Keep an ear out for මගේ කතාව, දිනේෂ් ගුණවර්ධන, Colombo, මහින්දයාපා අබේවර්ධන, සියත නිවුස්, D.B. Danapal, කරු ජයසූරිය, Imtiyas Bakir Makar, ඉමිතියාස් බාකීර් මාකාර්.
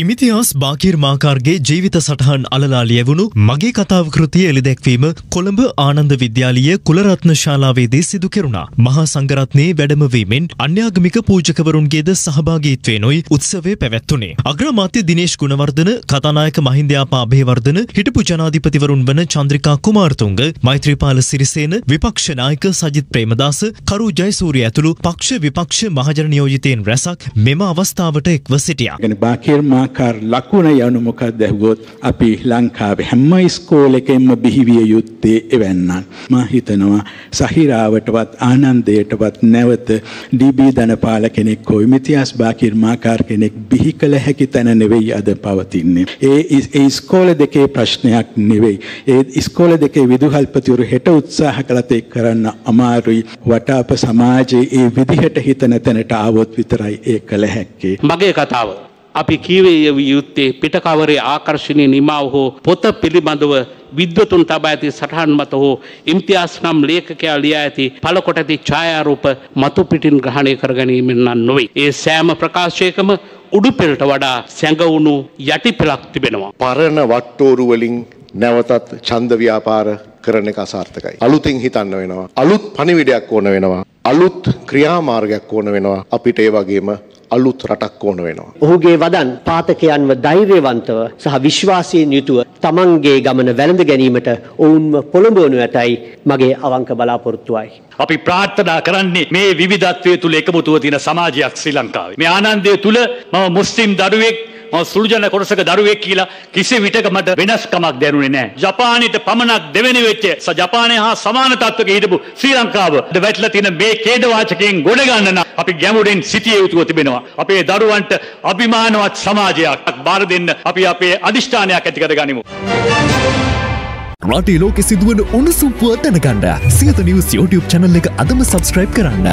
ඉමිතියාස් බාකීර් මාකාර්ගේ ජීවිත සටහන් අලලා ලියවුණු මගේ කතාව කෘතිය එළිදැක්වීම කොළඹ ආනන්ද විද්‍යාලයේ කුලරත්න ශාලාවේදී සිදු කෙරුණා. මහා සංඝරත්නයේ වැඩමවීමෙන් අන්‍යාගමික පූජකවරුන්ගේද සහභාගීත්වයෙන්යි උත්සවය පැවැත්වුණේ. අග්‍රාමාත්‍ය දිනේෂ් ගුණවර්ධන, කතානායක මහින්දයාපා අබේවර්ධන, හිටපු ජනාධිපතිවරුන් වන චන්ද්‍රිකා කුමාරතුංග, මෛත්‍රීපාල සිරිසේන, විපක්ෂ නායක සජිත් ප්‍රේමදාස, කරු ජයසූරිය ඇතුළු පක්ෂ විපක්ෂ මහජන නියෝජිතයින් රැසක් මෙම අවස්ථාවට එක්ව සිටියා. Makar lakuna yanu mokadda hugoth api Lankawe hemma iskolekenma bihiviya yutte ewennan ma hitanawa sahirawatawat Anandayatawat nawatha D.B. Danapal kenek ho Imtiyas Bakir Makar kenek bihi kala haki tana neweyi ada pavatinne e iskole deke prashnayak neweyi e iskole deke viduhalpatiyoru heta utsaha kalathe karanna amarui watapa samaje e vidihata hitana tanata awoth vitarai e kala hakke mage kathawa අපි කීවේ යුත්තේ පිටකවරේ ආකර්ෂණීය නිමාව හෝ පොත පිළිබඳව විද්වතුන් තබා ඇති සටහන් මත හෝ ඉම්තියාස් නම් ලේඛකයා ලියා ඇති පළකොට ඇති ඡායාරූප මතු පිටින් ග්‍රහණය කර ගැනීමෙන් නම් නොවේ. ඒ සෑම ප්‍රකාශයකම උඩුපෙළට වඩා සැඟවුණු යටිපෙළක් තිබෙනවා. පරණ වට්ටෝරු වලින් නැවතත් ඡන්ද ව්‍යාපාර කරන එක අසාර්ථකයි. අලුතින් හිතන්න වෙනවා. අලුත් පණිවිඩයක් ඕන වෙනවා. අලුත් ක්‍රියාමාර්ගයක් ඕන වෙනවා. අපිට ඒ වගේම අලුත් රටක් ඕන වෙනවා. ඔහුගේ වදන් පාඨකයන්ව ධෛර්යවන්තව සහ විශ්වාසයෙන් යුතුව තමන්ගේ ගමන වැළඳ ගැනීමට ඔවුන්ව පොළඹවනු ඇතයි මගේ අවංක බලාපොරොත්තුවයි. අපි ප්‍රාර්ථනා කරන්නේ මේ විවිධත්වයේ තුල එකමුතුව තියෙන සමාජයක් ශ්‍රී ලංකාවේ. මේ ආනන්දය තුල මම මුස්ලිම් දරුවෙක් සුළුජන කොටසක දරුවෙක් කියලා කිසි විටක මට වෙනස්කමක් දැනුනේ නැහැ. ජපානයේ පමණක් දෙවෙනි වෙච්ච ජපානය හා සමාන තත්වයක හිටපු ශ්‍රී ලංකාව දෙවැටලා තියෙන මේ ඛේද වාචකයෙන් ගොඩ ගන්න නම් අපි ගැඹුරින් සිටිය යුතුව තිබෙනවා. අපේ දරුවන්ට අභිමානවත් සමාජයක් බාර දෙන්න අපි අපේ අදිෂ්ඨානයක් ඇති කර ගනිමු. රටේ ලෝකෙ සිදුවන උණුසුම් පුවත් දැනගන්න සියත නිවුස් YouTube channel එක අදම subscribe කරන්න.